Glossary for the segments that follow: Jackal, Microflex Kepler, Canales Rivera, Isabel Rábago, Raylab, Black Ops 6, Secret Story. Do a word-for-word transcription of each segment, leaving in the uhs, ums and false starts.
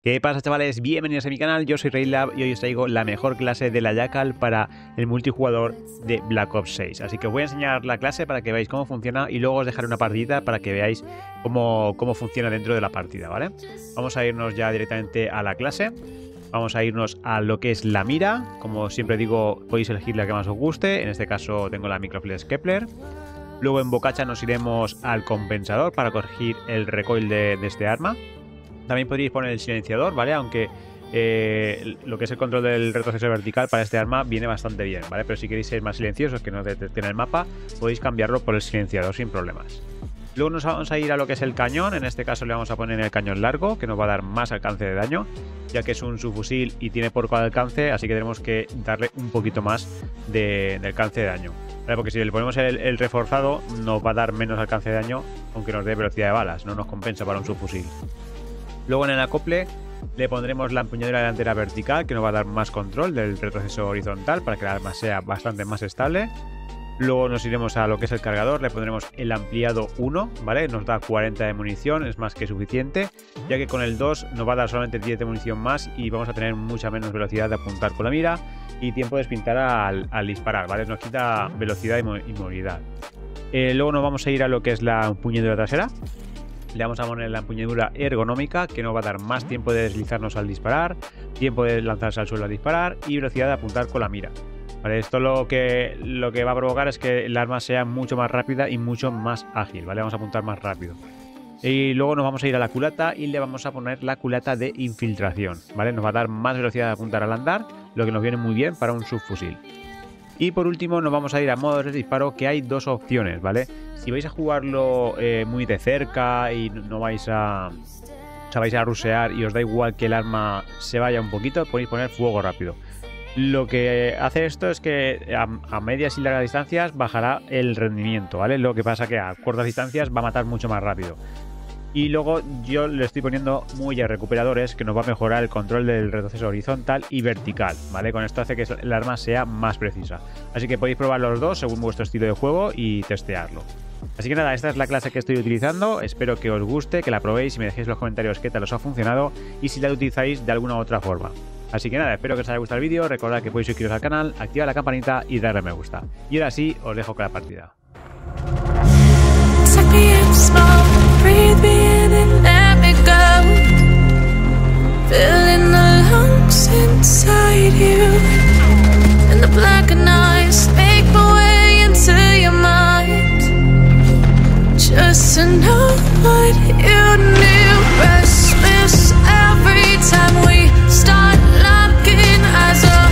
¿Qué pasa, chavales? Bienvenidos a mi canal, yo soy Raylab y hoy os traigo la mejor clase de la Jackal para el multijugador de Black Ops seis. Así que os voy a enseñar la clase para que veáis cómo funciona y luego os dejaré una partida para que veáis cómo, cómo funciona dentro de la partida, ¿vale? Vamos a irnos ya directamente a la clase. Vamos a irnos a lo que es la mira. Como siempre digo, podéis elegir la que más os guste. En este caso tengo la Microflex Kepler. Luego en bocacha nos iremos al compensador para corregir el recoil de, de este arma. También podríais poner el silenciador, ¿vale? Aunque eh, lo que es el control del retroceso vertical para este arma viene bastante bien, ¿vale? Pero si queréis ser más silenciosos, que no detecten el mapa, podéis cambiarlo por el silenciador sin problemas. Luego nos vamos a ir a lo que es el cañón. En este caso le vamos a poner el cañón largo, que nos va a dar más alcance de daño, ya que es un subfusil y tiene poco alcance, así que tenemos que darle un poquito más de, de alcance de daño, ¿vale? Porque si le ponemos el, el reforzado, nos va a dar menos alcance de daño, aunque nos dé velocidad de balas, no nos compensa para un subfusil. Luego en el acople le pondremos la empuñadura delantera vertical, que nos va a dar más control del retroceso horizontal para que el arma sea bastante más estable. Luego nos iremos a lo que es el cargador, le pondremos el ampliado uno, ¿vale? Nos da cuarenta de munición, es más que suficiente, ya que con el dos nos va a dar solamente diez de munición más y vamos a tener mucha menos velocidad de apuntar con la mira y tiempo de despintar al, al disparar, ¿vale? Nos quita velocidad y movilidad. Eh, luego nos vamos a ir a lo que es la empuñadura trasera. Le vamos a poner la empuñadura ergonómica, que nos va a dar más tiempo de deslizarnos al disparar, tiempo de lanzarse al suelo al disparar y velocidad de apuntar con la mira, ¿vale? Esto lo que, lo que va a provocar es que el arma sea mucho más rápida y mucho más ágil, ¿vale? Vamos a apuntar más rápido. Y luego nos vamos a ir a la culata y le vamos a poner la culata de infiltración, ¿vale? Nos va a dar más velocidad de apuntar al andar, lo que nos viene muy bien para un subfusil. Y por último nos vamos a ir a modos de disparo, que hay dos opciones, ¿vale? Si vais a jugarlo eh, muy de cerca y no vais a, o sea, vais a rushear y os da igual que el arma se vaya un poquito, podéis poner fuego rápido. Lo que hace esto es que a, a medias y largas distancias bajará el rendimiento, ¿vale? Lo que pasa que a cortas distancias va a matar mucho más rápido. Y luego yo le estoy poniendo muelles recuperadores, que nos va a mejorar el control del retroceso horizontal y vertical, ¿vale? Con esto hace que el arma sea más precisa. Así que podéis probar los dos según vuestro estilo de juego y testearlo. Así que nada, esta es la clase que estoy utilizando. Espero que os guste, que la probéis y me dejéis en los comentarios qué tal os ha funcionado y si la utilizáis de alguna u otra forma. Así que nada, espero que os haya gustado el vídeo. Recordad que podéis suscribiros al canal, activar la campanita y darle a me gusta. Y ahora sí, os dejo con la partida. Breathe me in and let me go, filling the lungs inside you, and the blackened eyes make my way into your mind, just to know what you knew. Restless every time we start locking eyes up.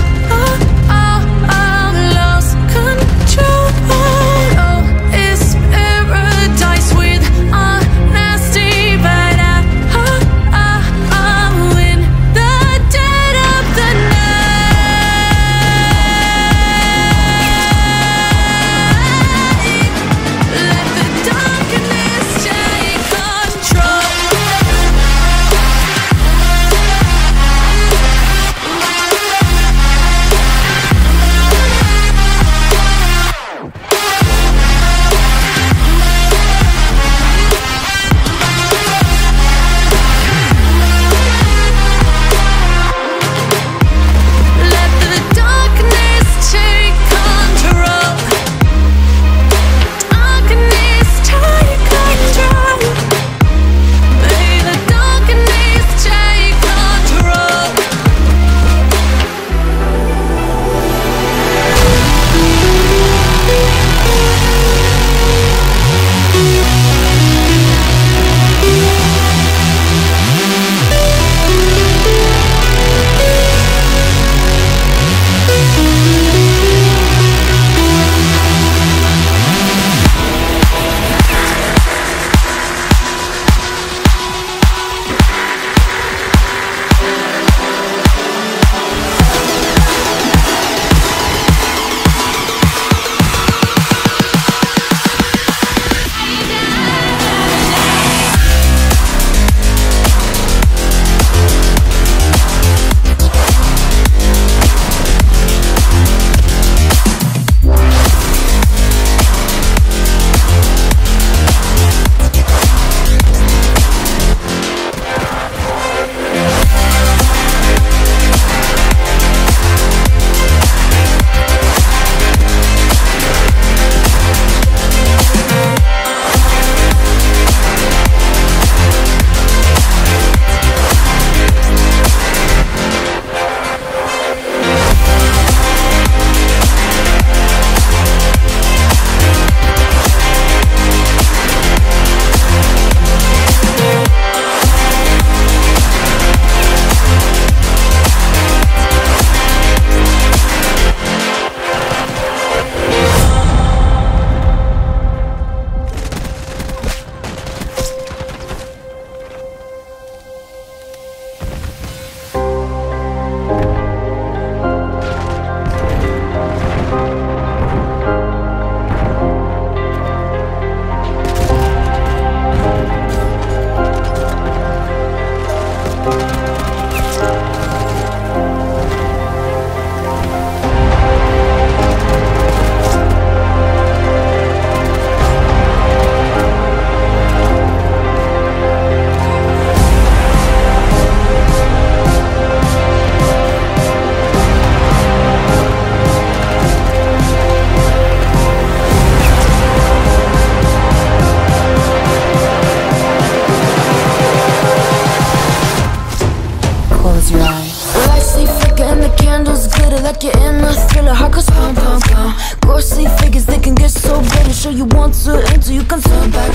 you want to until you can turn back.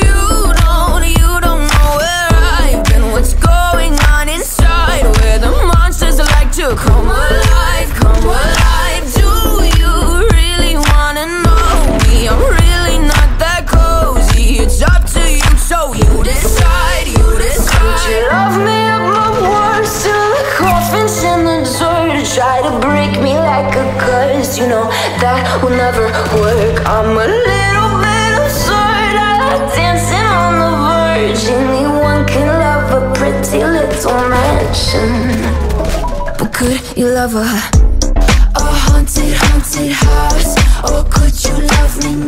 You don't, you don't know where I've been, what's going on inside, where the monsters like to come alive, come alive. Do you really wanna know me? I'm really not that cozy. It's up to you, so you decide, you decide. Could you love me at my worst till the coffin's in the dirt? Try to break me like a curse, you know that will never work. I'm a little bit absurd, I like dancing on the verge. Anyone can love a pretty little mansion, but could you love a, a haunted, haunted house? Or could you love me